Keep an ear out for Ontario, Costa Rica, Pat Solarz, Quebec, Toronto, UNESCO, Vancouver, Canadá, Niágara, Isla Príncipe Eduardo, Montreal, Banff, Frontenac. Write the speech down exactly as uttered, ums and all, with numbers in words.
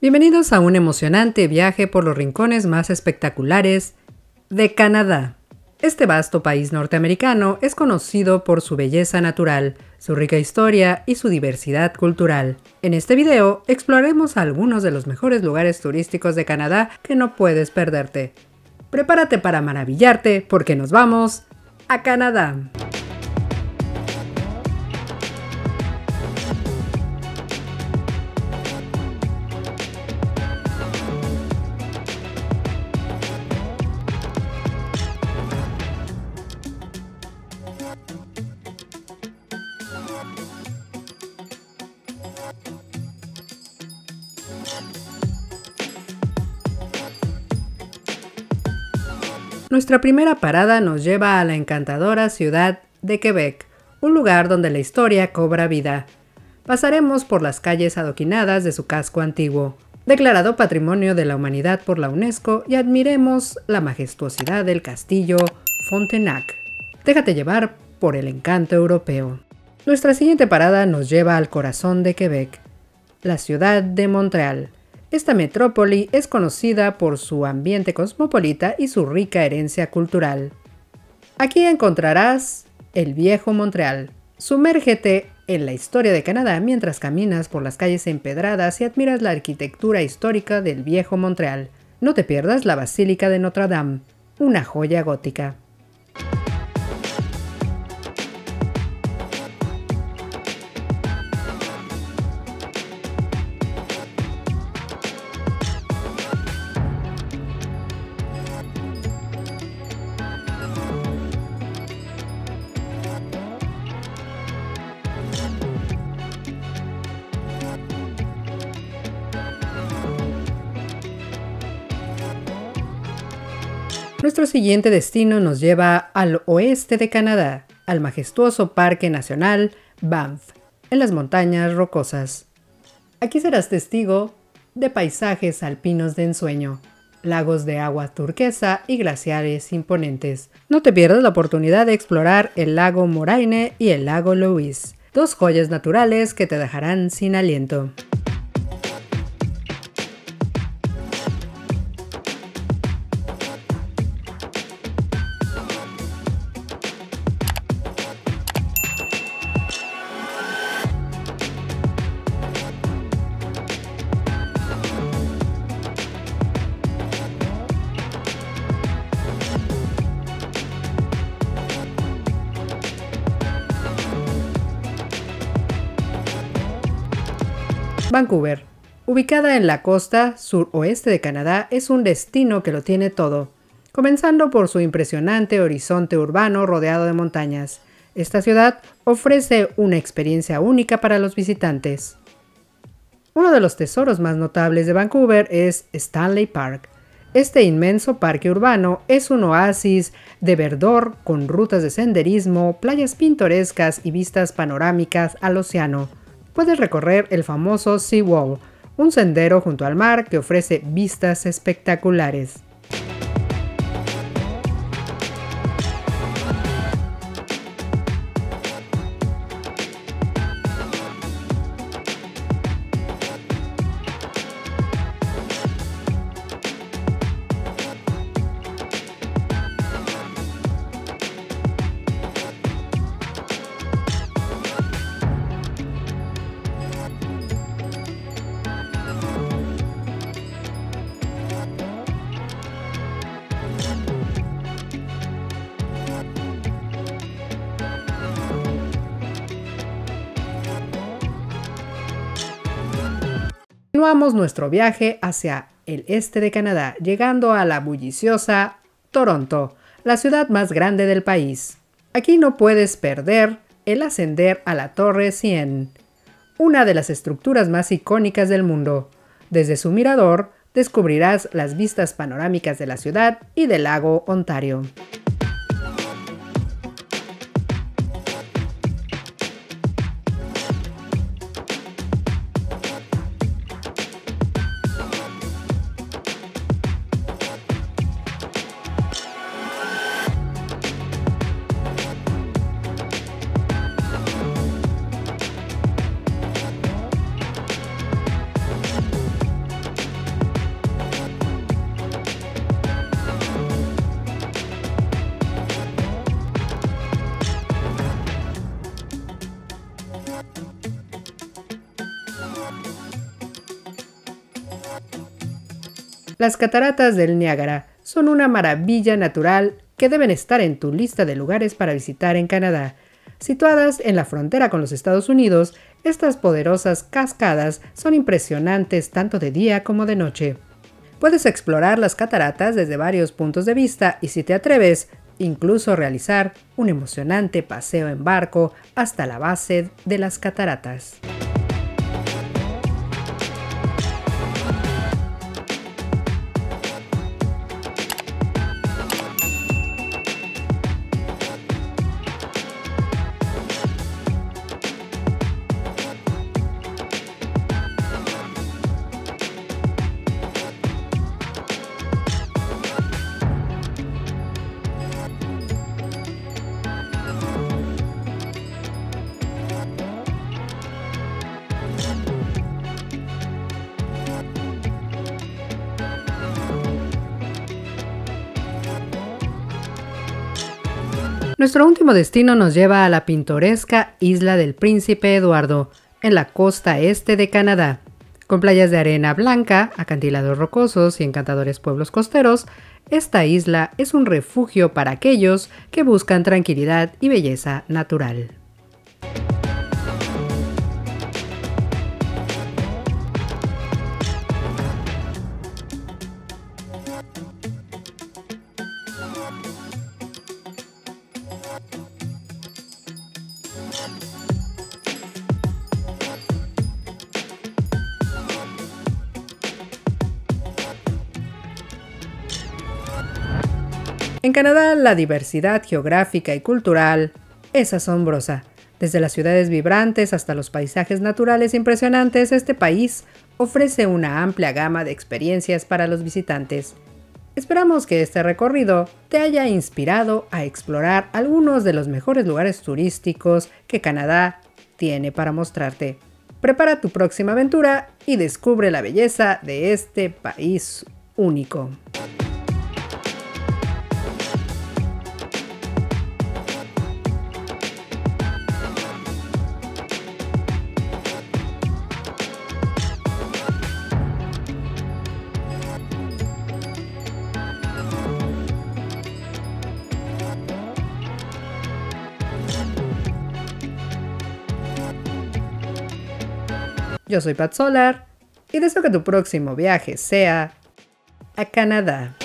Bienvenidos a un emocionante viaje por los rincones más espectaculares de Canadá. Este vasto país norteamericano es conocido por su belleza natural, su rica historia y su diversidad cultural. En este video exploraremos algunos de los mejores lugares turísticos de Canadá que no puedes perderte. Prepárate para maravillarte porque nos vamos a Canadá. Nuestra primera parada nos lleva a la encantadora ciudad de Quebec, un lugar donde la historia cobra vida. Pasaremos por las calles adoquinadas de su casco antiguo, declarado Patrimonio de la Humanidad por la UNESCO, y admiremos la majestuosidad del castillo Frontenac. Déjate llevar por el encanto europeo. Nuestra siguiente parada nos lleva al corazón de Quebec, la ciudad de Montreal. Esta metrópoli es conocida por su ambiente cosmopolita y su rica herencia cultural. Aquí encontrarás el viejo Montreal. Sumérgete en la historia de Canadá mientras caminas por las calles empedradas y admiras la arquitectura histórica del viejo Montreal. No te pierdas la Basílica de Notre Dame, una joya gótica. Nuestro siguiente destino nos lleva al oeste de Canadá, al majestuoso Parque Nacional Banff, en las montañas rocosas. Aquí serás testigo de paisajes alpinos de ensueño, lagos de agua turquesa y glaciares imponentes. No te pierdas la oportunidad de explorar el lago Moraine y el lago Louise, dos joyas naturales que te dejarán sin aliento. Vancouver, ubicada en la costa suroeste de Canadá, es un destino que lo tiene todo, comenzando por su impresionante horizonte urbano rodeado de montañas. Esta ciudad ofrece una experiencia única para los visitantes. Uno de los tesoros más notables de Vancouver es Stanley Park. Este inmenso parque urbano es un oasis de verdor con rutas de senderismo, playas pintorescas y vistas panorámicas al océano. Puedes recorrer el famoso Seawall, un sendero junto al mar que ofrece vistas espectaculares. Continuamos nuestro viaje hacia el este de Canadá, llegando a la bulliciosa Toronto, la ciudad más grande del país. Aquí no puedes perder el ascender a la Torre cien, una de las estructuras más icónicas del mundo. Desde su mirador descubrirás las vistas panorámicas de la ciudad y del lago Ontario. Las cataratas del Niágara son una maravilla natural que deben estar en tu lista de lugares para visitar en Canadá. Situadas en la frontera con los Estados Unidos, estas poderosas cascadas son impresionantes tanto de día como de noche. Puedes explorar las cataratas desde varios puntos de vista y, si te atreves, incluso realizar un emocionante paseo en barco hasta la base de las cataratas. Nuestro último destino nos lleva a la pintoresca Isla del Príncipe Eduardo, en la costa este de Canadá. Con playas de arena blanca, acantilados rocosos y encantadores pueblos costeros, esta isla es un refugio para aquellos que buscan tranquilidad y belleza natural. En Canadá, la diversidad geográfica y cultural es asombrosa. Desde las ciudades vibrantes hasta los paisajes naturales impresionantes, este país ofrece una amplia gama de experiencias para los visitantes. Esperamos que este recorrido te haya inspirado a explorar algunos de los mejores lugares turísticos que Canadá tiene para mostrarte. Prepara tu próxima aventura y descubre la belleza de este país único. Yo soy Pat Solarz y deseo que tu próximo viaje sea a Canadá.